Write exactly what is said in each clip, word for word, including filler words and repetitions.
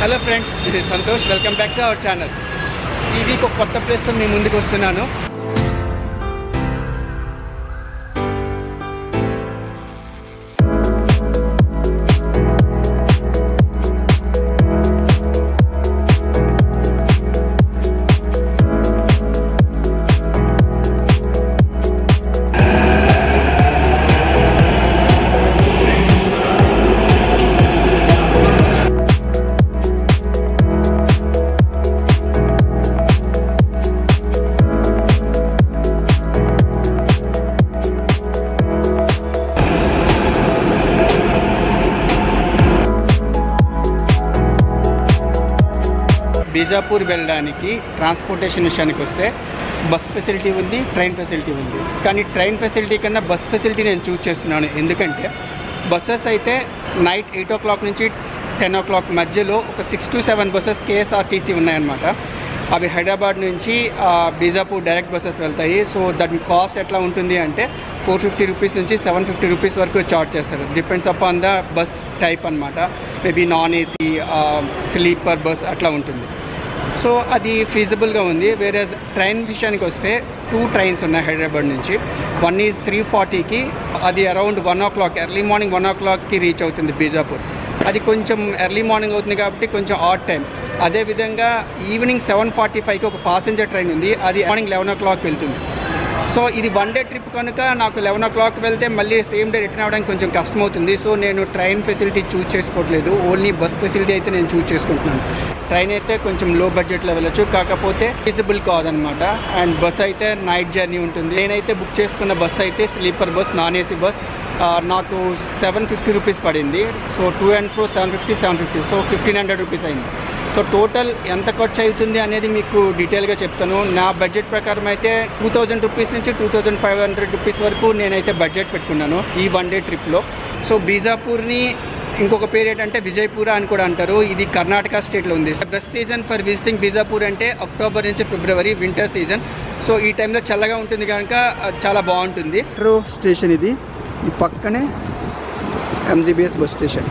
Hello friends, this is Santosh. Welcome back to our channel. ఈ week ఒక కొత్త ప్లేస్తో మీ ముందుకు వస్తున్నాను. बीजापूर వెళ్ళడానికి ట్రాన్స్పోర్టేషన్ విషయానికి వస్తే బస్ ఫెసిలిటీ ఉంది, ట్రైన్ ఫెసిలిటీ ఉంది. కానీ ట్రైన్ ఫెసిలిటీ కన్నా బస్ ఫెసిలిటీ నేను చూస్ చేస్తున్నాను. ఎందుకంటే బస్సెస్ అయితే నైట్ ఎయిట్ ఓ క్లాక్ నుంచి టెన్ ఓ క్లాక్ మధ్యలో ఒక six to seven buses KSRTC ఉన్నాయన్నమాట. అవి హైదరాబాద్ నుంచి బీజాపూర్ డైరెక్ట్ బస్సెస్ వెళ్తాయి. సో దాని కాస్ట్ ఎట్లా ఉంటుంది అంటే ఫోర్ ఫిఫ్టీ రూపీస్ నుంచి సెవెన్ ఫిఫ్టీ రూపీస్ వరకు చార్జ్ చేస్తారు. Depends upon the bus type అనమాట. Maybe non AC, sleeper bus అట్లా ఉంటుంది. సో అది ఫీజబుల్గా ఉంది. వేరే ట్రైన్ విషయానికి వస్తే టూ ట్రైన్స్ ఉన్నాయి హైదరాబాద్ నుంచి. వన్ ఈజ్ త్రీ ఫార్టీకి, అది around one o'clock early morning one ఓ క్లాక్కి రీచ్ అవుతుంది బీజాపూర్. అది కొంచెం ఎర్లీ మార్నింగ్ అవుతుంది కాబట్టి కొంచెం ఆడ్ టైం. అదేవిధంగా ఈవినింగ్ సెవెన్ ఫార్టీ ఫైవ్కి ఒక ప్యాసింజర్ ట్రైన్ ఉంది, అది మార్నింగ్ లెవెన్ ఓ క్లాక్ వెళ్తుంది. సో ఇది వన్ డే ట్రిప్ కనుక నాకు లెవెన్ ఓ క్లాక్ వెళ్తే మళ్ళీ సేమ్ డే రిటర్న్ అవ్వడానికి కొంచెం కష్టమవుతుంది. సో నేను ట్రైన్ ఫెసిలిటీ చూజ్ చేసుకోవట్లేదు, ఓన్లీ బస్ ఫెసిలిటీ అయితే నేను చూజ్ చేసుకుంటున్నాను. ట్రైన్ అయితే కొంచెం లో బడ్జెట్లో వెళ్ళచ్చు, కాకపోతే ఫీజిబుల్ కాదనమాట. అండ్ బస్ అయితే నైట్ జర్నీ ఉంటుంది. నేనైతే బుక్ చేసుకున్న బస్ అయితే sleeper bus, non AC bus. నాకు సెవెన్ ఫిఫ్టీ రూపీస్ పడింది. So two and four seven fifty seven fifty, so fifteen hundred rupees అయింది. సో టోటల్ ఎంత ఖర్చు అవుతుంది అనేది మీకు డీటెయిల్గా చెప్తాను. నా బడ్జెట్ ప్రకారం అయితే టూ థౌజండ్ రూపీస్ నుంచి two thousand five hundred rupees వరకు నేనైతే బడ్జెట్ పెట్టుకున్నాను ఈ వన్ డే ట్రిప్లో. సో బీజాపూర్ని ఇంకొక పేరు ఏంటంటే విజయపుర అని కూడా అంటారు. ఇది కర్ణాటక స్టేట్లో ఉంది. Best season for visiting Bijapur అంటే అక్టోబర్ నుంచి ఫిబ్రవరి, వింటర్ సీజన్. సో ఈ టైంలో చల్లగా ఉంటుంది కనుక చాలా బాగుంటుంది. మెట్రో స్టేషన్ ఇది, ఈ పక్కనే MGBS bus station.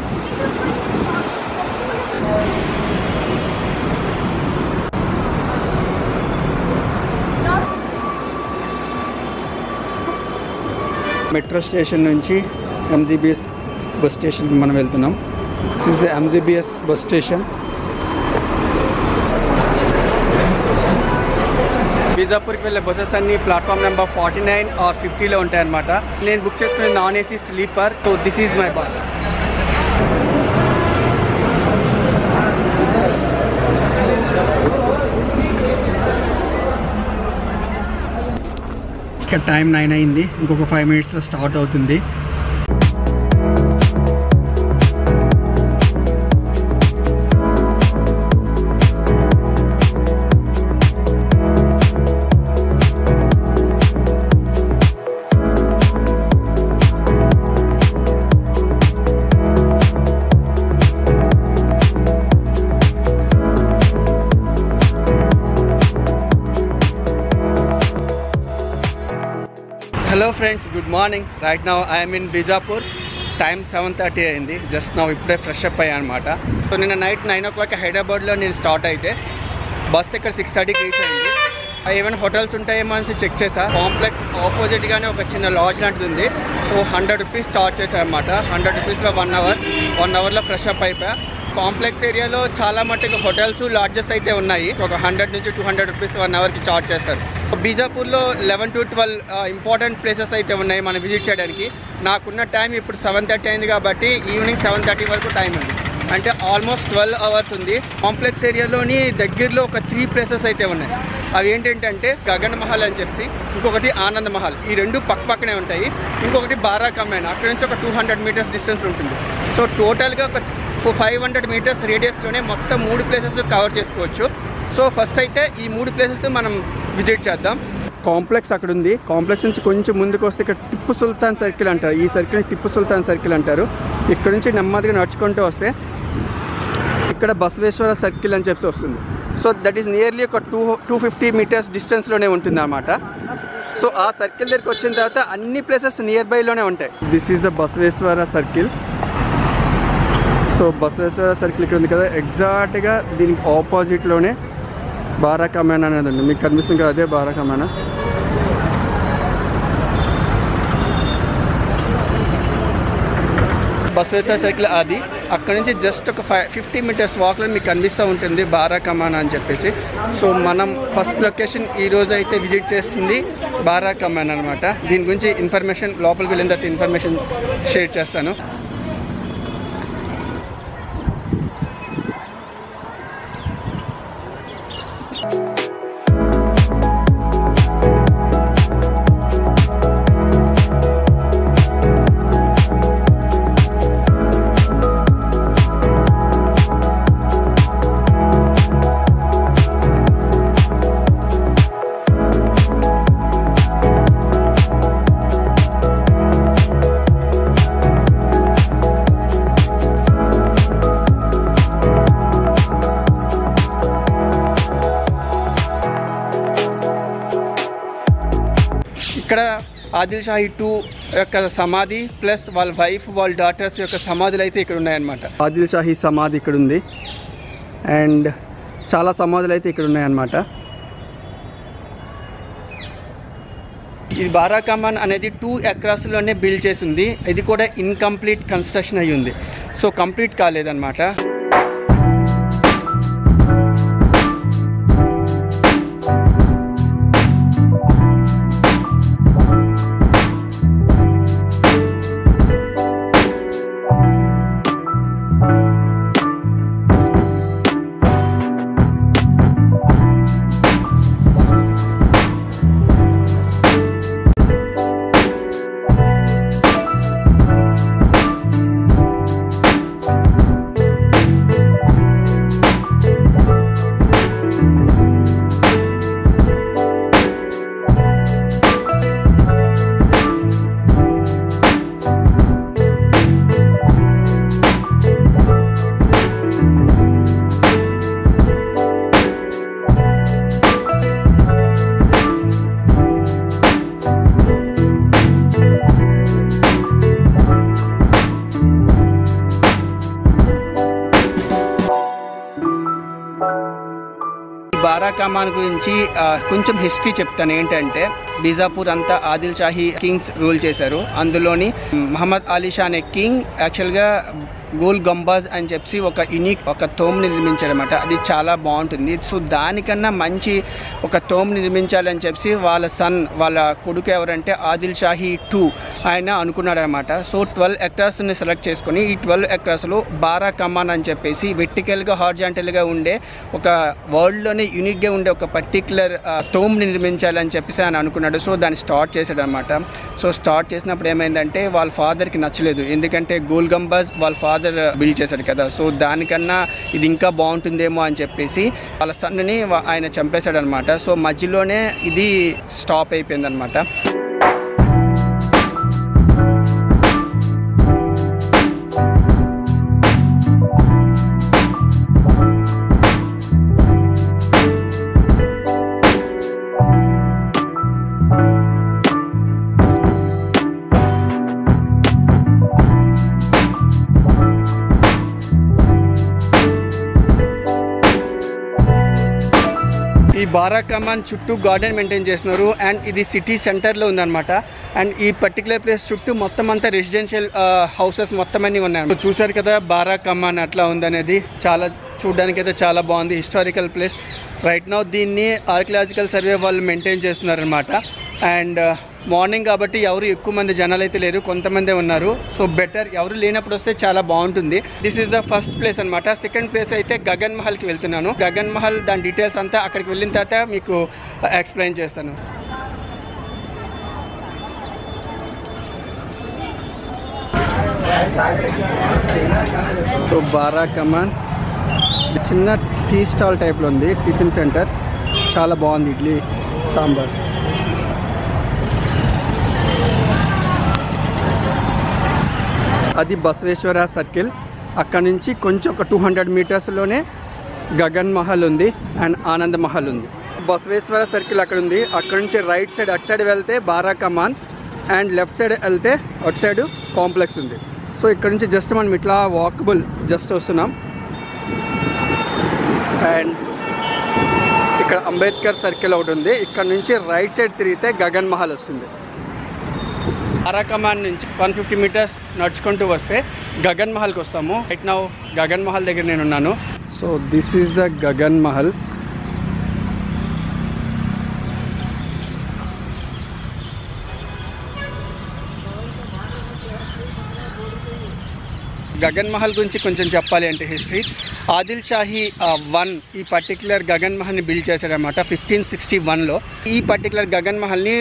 Metro station నుంచి ఎంజీబీఎస్ బస్ స్టేషన్కి మనం వెళ్తున్నాం. This is the MGBS bus station. బీజాపూర్కి వెళ్ళే బస్సెస్ అన్ని platform number forty nine or ఫిఫ్టీలో ఉంటాయన్నమాట. నేను బుక్ చేసుకునే non AC sleeper. So this is my bus. ఇక్కడ టైం నైన్ అయింది, ఇంకొక ఫైవ్ మినిట్స్లో స్టార్ట్ అవుతుంది. Hello friends, good morning. Right now I'm in Bijapur. Time seven thirty అయింది. జస్ట్ నౌ ఇప్పుడే ఫ్రెష్ అప్ అయ్యా అనమాట. సో నిన్న నైట్ నైన్ ఓ క్లాక్ హైదరాబాద్లో నేను స్టార్ట్ అయితే బస్ ఇక్కడ సిక్స్ థర్టీకి రీచ్ అయింది. ఏమైనా హోటల్స్ ఉంటాయేమో అని చెక్ చేసా. కాంప్లెక్స్ ఆపోజిట్గానే ఒక చిన్న లాడ్జ్ లాంటిది ఉంది. సో హండ్రెడ్ రూపీస్ చార్జ్ చేశారనమాట. హండ్రెడ్ రూపీస్లో వన్ అవర్ వన్ అవర్లో ఫ్రెష్ అప్ అయిపోయా. కాంప్లెక్స్ ఏరియాలో చాలా మట్టుకు హోటల్స్, లాడ్జెస్ అయితే ఉన్నాయి. ఒక హండ్రెడ్ నుంచి టూ హండ్రెడ్ రూపీస్ వన్ అవర్కి చార్జ్ చేస్తారు. బీజాపూర్లో eleven to twelve important places అయితే ఉన్నాయి మనం విజిట్ చేయడానికి. నాకున్న టైం ఇప్పుడు సెవెన్ థర్టీ అయింది కాబట్టి ఈవినింగ్ సెవెన్ థర్టీ వరకు టైం ఉంది, అంటే ఆల్మోస్ట్ ట్వెల్వ్ అవర్స్ ఉంది. కాంప్లెక్స్ ఏరియాలోని దగ్గరలో ఒక త్రీ ప్లేసెస్ అయితే ఉన్నాయి. అవి ఏంటంటే గగన్ మహల్ అని చెప్పి, ఇంకొకటి ఆనంద్ మహల్. ఈ రెండు పక్క పక్కనే ఉంటాయి. ఇంకొకటి బారా కమాన్, అక్కడి నుంచి ఒక టూ హండ్రెడ్ మీటర్స్ డిస్టెన్స్ ఉంటుంది. సో టోటల్గా ఒక సో ఫైవ్ హండ్రెడ్ మీటర్స్ రేడియస్లోనే మొత్తం మూడు ప్లేసెస్ కవర్ చేసుకోవచ్చు. సో ఫస్ట్ అయితే ఈ మూడు ప్లేసెస్ మనం విజిట్ చేద్దాం. కాంప్లెక్స్ అక్కడ ఉంది. కాంప్లెక్స్ నుంచి కొంచెం ముందుకు వస్తే ఇక్కడ టిప్పు సుల్తాన్ సర్కిల్ అంటారు. ఈ సర్కిల్ని టిప్పు సుల్తాన్ సర్కిల్ అంటారు. ఇక్కడ నుంచి నెమ్మదిగా నడుచుకుంటూ వస్తే ఇక్కడ బసవేశ్వర సర్కిల్ అని చెప్పి వస్తుంది. సో దట్ ఈస్ నియర్లీ ఒక టూ టూ ఫిఫ్టీ మీటర్స్ డిస్టెన్స్లోనే ఉంటుంది అనమాట. సో ఆ సర్కిల్ దగ్గరికి వచ్చిన తర్వాత అన్ని ప్లేసెస్ నియర్ బైలోనే ఉంటాయి. This is the Basaveshwara circle. So Basaveshwara circle इकड़ा exact the opposite Bara Kaman अने कदे बारा कमान बसवेश्वर सर्किल आदि अक्कड़ी जस्ट फिफ्टी मीटर्स वाक कूँ बारा कमान अच्छे सो मन फस्ट लोकेशन विजिटी बारा कमान अन्नमाट दीन गुरिंचि इन्फर्मेशन लोपलिकि वेल्लिन तर्वात इन्फर्मेशन शेर चेस्तानु आदिल शाही टू समाधि प्लस वाल वाइफ वाल डाटर्स समाधुलैते इक्कड आदिल शाही समाधि इक्कड उंदी अंड चाला समाधुलैते इक्कड उन्नायि अन्नमाट बारा कमान अनेदी टू एकर्स लोने बिल्ड चेसि उंदी इदी कूडा इनकंप्लीट कंस्ट्रक्शन अय्यि उंदी सो कंप्लीट कालेदन्नमाट बारा कमान गुरिंची कुछ हिस्टरी चेप्तानु एंटंटे बीजापूर अंता आदिल शाही किंग्स रूल चेशारु अंदुलोनी मुहम्मद अली शा अने किंग एक्चुअल गा गोल गंबाज अनि चेप्पि ओक यूनिक ओक तोम निर्मिंचारनमाट अदि चाला बागुंटुंदी सो दानिकन्ना मंची ओक तोम निर्मिंचाली अनि चेप्पि वाला सन वाला कोडुकु एवरंटे आदिल शाही टू आयन अनुकुन्नारनमाट सो ट्वेल्व हेक्टर्स नि सेलेक्ट चेसुकोनि ई ट्वेल्व हेक्टर्स लो बारा कमान अनि चेप्पेसि वर्टिकल गा हॉरिजॉन्टल गा उंडे ओक वर्ल्ड लोने यूनिक गा उंडे ओक पर्टिक्युलर तोम नि निर्मिंचाली अनि चेप्पेसि आयन अनुकुन्नाडु सो दानि स्टार्ट चेशाडनमाट सो स्टार्ट चेसिनप्पुडु एमैंदंटे वाल फादर कि नच्चलेदु एंदुकंटे गोल गंबाज वाल बिल्ड कदा सो दानिकन्ना इदि इंका बागुंटुंदेमो अनि चेप्पेसि वाला सन्ननि आयन चंपेसाडन्नमाट सो मध्यलोने इदि स्टाप अयिपोयिंदन्नमाट बारा कमान चुट्टू गार्डन मेंटेन चेस्तुन्नारु अंड इदी सिटी सेंटर लो उंदन्नमाट अंड ई पर्टिक्युलर प्लेस चुट्टू मोत्तम अंता रेसिडेंशियल हाउसेस मोत्तम अन्नी उन्नायि चूसारु कदा बारा कमान अट्ला उंदनेदी चाला चूडडानिकि अयिते चाला बागुंदी हिस्टारिकल प्लेस राइट नौ दीन्नी आर्कियोलॉजिकल सर्वे वाळ्ळु मेंटेन चेस्तुन्नारु अन्नमाट अंड మార్నింగ్ కాబట్టి ఎవరు ఎక్కువ మంది జనాలు అయితే లేరు కొంతమందే ఉన్నారు సో బెటర్ ఎవరు లేనప్పుడు వస్తే చాలా బాగుంటుంది this is the first place అన్నమాట సెకండ్ ప్లేస్ అయితే గగన్ మహల్ కి వెళ్తున్నాను గగన్ మహల్ దాని డీటెయిల్స్ అంతా అక్కడికి వెళ్ళిన తర్వాత మీకు ఎక్స్‌ప్లెయిన్ చేస్తాను సో బారా కమాన్ చిన్న టీ స్టాల్ టైప్ లో ఉంది టిఫిన్ సెంటర్ చాలా బాగుంది ఇడ్లీ సాంబార్ अदी बसवेश्वर सर्किल अक्कनुंची कोंचेम टू हंड्रेड मीटर्स लोने गगन महल उंदी अंड आनंद महल उंदी बसवेश्वर सर्किल अक्कड उंदी अक्कड नुंची राइट साइड अट साइड वेल्ते Bara Kaman and left side वेल्ते अट साइड कांप्लेक्स उंदी సో ఇక్కడ నుంచి జస్ట్ మనం ఇట్లా వాకబుల్ జస్ట్ వస్తున్నాం. అండ్ ఇక్కడ అంబేద్కర్ సర్కిల్ ఒకటి ఉంది, ఇక్కడ నుంచి రైట్ సైడ్ తిరిగితే గగన్ మహల్ వస్తుంది. బారా కమాన్ నుంచి వన్ ఫిఫ్టీ మీటర్స్ నడుచుకుంటూ వస్తే గగన్ మహల్కి వస్తాము. రైట్ నౌ గగన్ మహల్ దగ్గర నేను ఉన్నాను. So this is the Gagan Mahal. Gagan Mahal గురించి కొంచెం చెప్పాలి అంటే హిస్టరీ, ఆదిల్ షాహీ వన్ ఈ పర్టికులర్ గగన్ మహల్ని బిల్డ్ చేశాడనమాట ఫిఫ్టీన్ సిక్స్టీ వన్లో. ఈ పర్టికులర్ గగన్ మహల్ని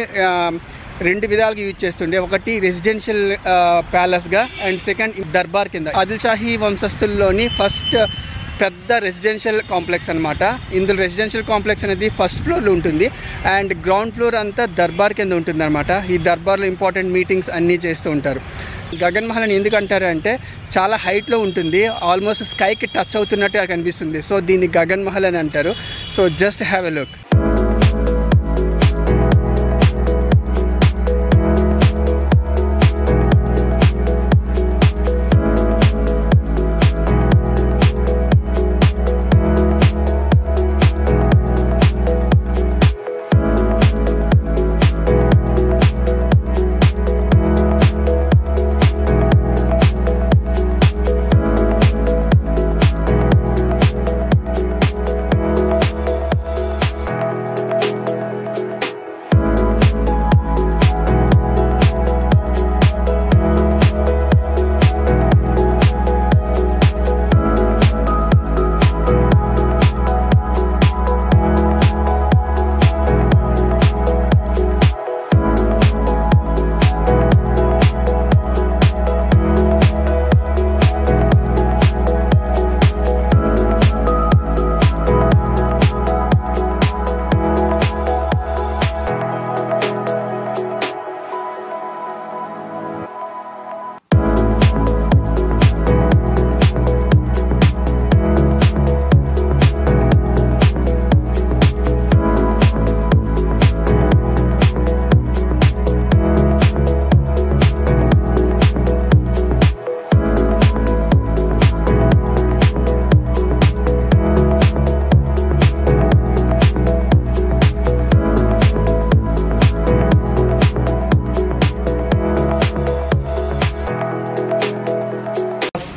రెండు విధాలుగా యూజ్ చేస్తుండే, ఒకటి రెసిడెన్షియల్ ప్యాలెస్గా అండ్ సెకండ్ దర్బార్ కింద. ఆదిల్ షాహీ వంశస్థుల్లోని ఫస్ట్ పెద్ద రెసిడెన్షియల్ కాంప్లెక్స్ అనమాట. ఇందులో రెసిడెన్షియల్ కాంప్లెక్స్ అనేది ఫస్ట్ ఫ్లోర్లో ఉంటుంది అండ్ గ్రౌండ్ ఫ్లోర్ అంతా దర్బార్ కింద ఉంటుంది అనమాట. ఈ దర్బార్లో ఇంపార్టెంట్ మీటింగ్స్ అన్నీ చేస్తూ ఉంటారు. గగన్ మహల్ అని ఎందుకు అంటారు అంటే చాలా హైట్లో ఉంటుంది, ఆల్మోస్ట్ స్కైకి టచ్ అవుతున్నట్టు కనిపిస్తుంది. సో దీన్ని గగన్ మహల్ అని అంటారు. So just have a look.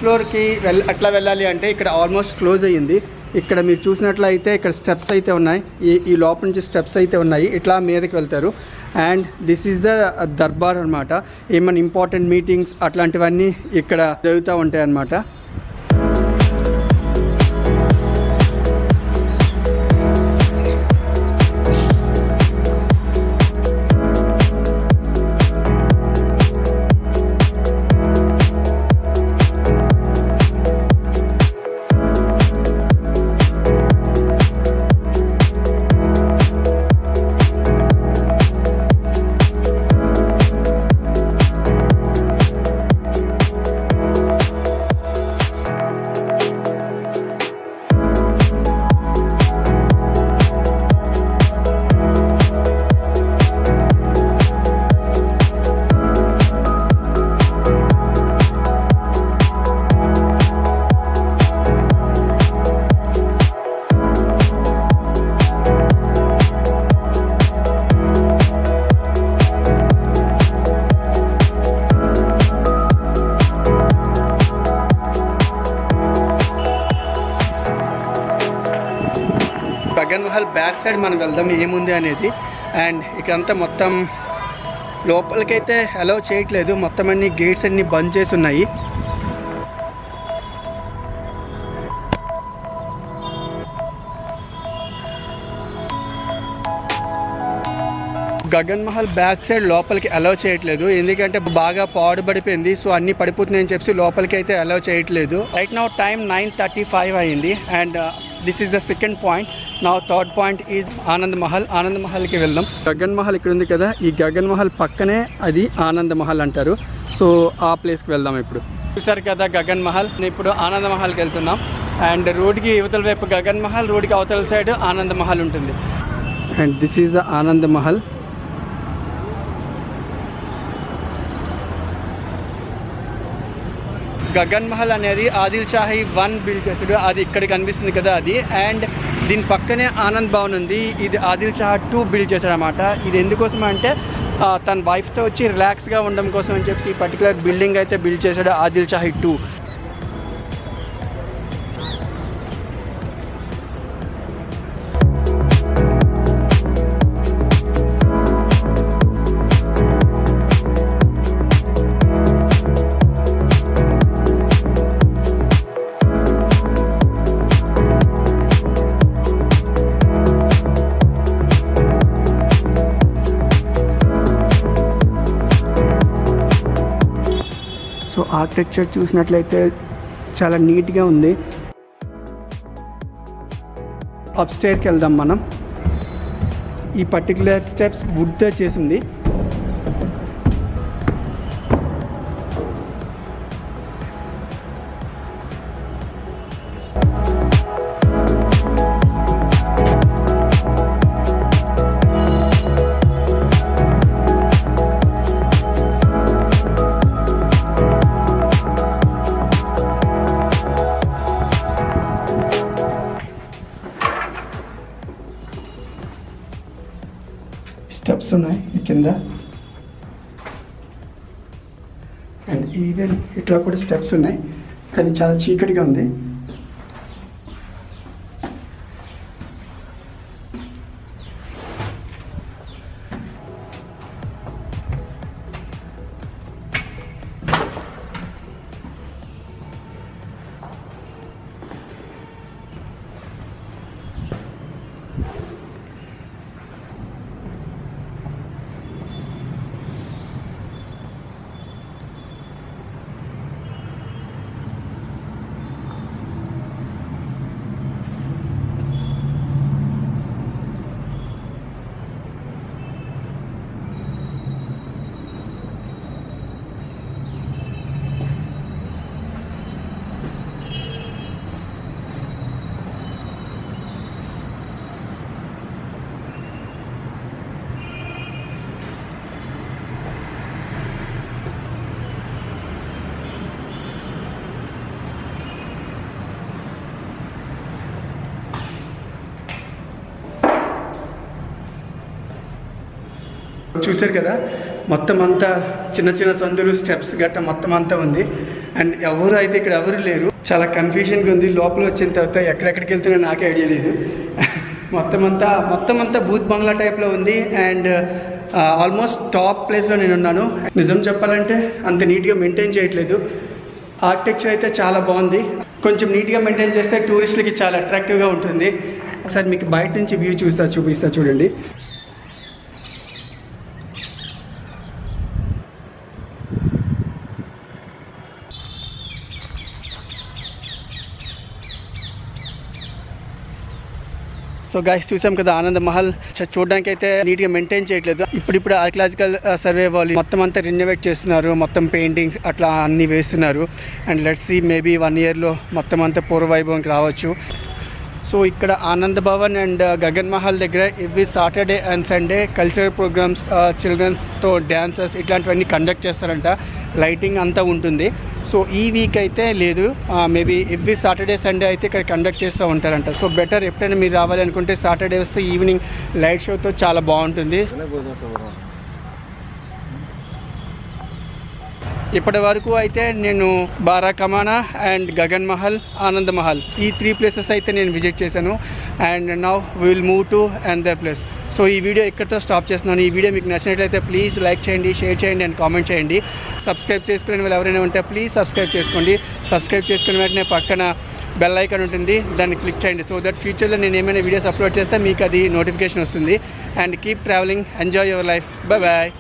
ఫ్లోర్కి వెళ్ అట్లా వెళ్ళాలి అంటే ఇక్కడ ఆల్మోస్ట్ క్లోజ్ అయ్యింది. ఇక్కడ మీరు చూసినట్లయితే ఇక్కడ స్టెప్స్ అయితే ఉన్నాయి, ఈ ఈ లోపల నుంచి స్టెప్స్ అయితే ఉన్నాయి, ఇట్లా మీదకి వెళ్తారు. And this is the Darbar అనమాట. ఏమైనా ఇంపార్టెంట్ మీటింగ్స్ అట్లాంటివన్నీ ఇక్కడ జరుగుతూ ఉంటాయి అన్నమాట. గగన్ మహల్ బ్యాక్ సైడ్ మనం వెళ్దాం ఏముంది అనేది. అండ్ ఇక్కడంతా మొత్తం లోపలికైతే అలౌ చేయట్లేదు, మొత్తం అన్ని గేట్స్ అన్నీ బంద్ చేసి ఉన్నాయి. గగన్ మహల్ బ్యాక్ సైడ్ లోపలికి అలౌ చేయట్లేదు ఎందుకంటే బాగా పాడుబడిపోయింది, సో అన్నీ పడిపోతున్నాయని చెప్పి లోపలికి అయితే అలౌ చేయట్లేదు. Right now time nine thirty five అయింది. And this is the second point. నా third point is Anand Mahal. Anand మహల్కి వెళ్దాం. గగన్ మహల్ ఇక్కడ ఉంది కదా, ఈ గగన్ మహల్ పక్కనే అది ఆనంద్ మహల్ అంటారు. సో ఆ ప్లేస్కి వెళ్దాం. ఇప్పుడు చూసారు కదా గగన్ మహల్, ఇప్పుడు ఆనంద్ మహల్కి వెళ్తున్నాం. అండ్ రోడ్కి యువతల వైపు గగన్ మహల్, రోడ్కి అవతల సైడ్ ఆనంద్ మహల్ ఉంటుంది. And this is the Anand Mahal. Gagan Mahal అనేది ఆదిల్ షాహి వన్ బిల్డ్ చేశాడు, అది ఇక్కడ కనిపిస్తుంది కదా అది. అండ్ దీని పక్కనే ఆనంద్ భవన్ ఉంది, ఇది ఆదిల్ షాహి టూ బిల్డ్ చేశాడు అనమాట. ఇది ఎందుకోసం అంటే తన వైఫ్తో వచ్చి రిలాక్స్గా ఉండడం కోసం అని చెప్పి ఈ పర్టికులర్ బిల్డింగ్ అయితే బిల్డ్ చేశాడు Adil Shahi two. So architecture చూసినట్లయితే చాలా నీట్గా ఉంది. అప్ స్టేర్కి వెళ్దాం మనం. ఈ పర్టికులర్ స్టెప్స్ వుడ్తో చేసింది. స్టెప్స్ ఉన్నాయి కింద, అండ్ ఈవెన్ ఇట్లా కూడా స్టెప్స్ ఉన్నాయి, కానీ చాలా చీకటిగా ఉంది. చూశారు కదా మొత్తం అంతా చిన్న చిన్న సందులు, స్టెప్స్ గట్ట మొత్తం అంతా ఉంది. అండ్ ఎవరు అయితే ఇక్కడ ఎవరు లేరు, చాలా కన్ఫ్యూజన్గా ఉంది. లోపల వచ్చిన తర్వాత ఎక్కడెక్కడికి వెళ్తున్నా నాకే ఐడియా లేదు. మొత్తం అంతా మొత్తం అంతా బూత్ బంగ్లా టైప్లో ఉంది. అండ్ ఆల్మోస్ట్ టాప్ ప్లేస్లో నేను ఉన్నాను. నిజం చెప్పాలంటే అంత నీట్గా మెయింటైన్ చేయట్లేదు. ఆర్కిటెక్చర్ అయితే చాలా బాగుంది, కొంచెం నీట్గా మెయింటైన్ చేస్తే టూరిస్టులకి చాలా అట్రాక్టివ్గా ఉంటుంది. ఒకసారి మీకు బయట నుంచి వ్యూ చూస్తా చూపిస్తా చూడండి. సో గైస్ చూసాం కదా ఆనంద్ మహల్, చూడడానికి అయితే నీట్గా మెయింటైన్ చేయట్లేదు. ఇప్పుడిప్పుడు ఆర్కియలాజికల్ సర్వే వాళ్ళు మొత్తం అంతా రెనోవేట్ చేస్తున్నారు, మొత్తం పెయింటింగ్స్ అట్లా అన్నీ వేస్తున్నారు. And let's see, maybe one ఇయర్లో మొత్తం అంతా పూర్వవైభవంకి రావచ్చు. సో ఇక్కడ ఆనంద్ భవన్ అండ్ గగన్ మహల్ దగ్గర every Saturday and Sunday cultural programmes, చిల్డ్రన్స్తో డ్యాన్సెస్ ఇట్లాంటివన్నీ కండక్ట్ చేస్తారంట. లైటింగ్ అంతా ఉంటుంది. సో ఈ వీక్ అయితే లేదు, మేబీ ఎవ్రీ సాటర్డే సండే అయితే ఇక్కడ కండక్ట్ చేస్తూ ఉంటారంట. సో బెటర్ ఎప్పుడైనా మీరు రావాలి అనుకుంటే సాటర్డే వస్తే ఈవినింగ్ లైట్ షోతో చాలా బాగుంటుంది. ఇప్పటి వరకు అయితే నేను బారా కమానా అండ్ గగన్ మహల్, ఆనంద్ మహల్ ఈ త్రీ ప్లేసెస్ అయితే నేను విజిట్ చేశాను. And now will move to another place. So ఈ వీడియో ఇక్కడితో స్టాప్ చేస్తున్నాను. ఈ వీడియో మీకు నచ్చినట్లయితే ప్లీజ్ లైక్ చేయండి, షేర్ చేయండి అండ్ కామెంట్ చేయండి. సబ్స్క్రైబ్ చేసుకునే వాళ్ళు ఎవరైనా ఉంటే ప్లీజ్ సబ్స్క్రైబ్ చేసుకోండి. సబ్స్క్రైబ్ చేసుకునే వెంటనే పక్కన బెల్ ఐకాన్ ఉంటుంది, దాన్ని క్లిక్ చేయండి. సో దట్ ఫ్యూచర్లో నేను ఏమైనా వీడియోస్ అప్లోడ్ చేస్తే మీకు అది నోటిఫికేషన్ వస్తుంది. And keep travelling, enjoy your life. Bye bye.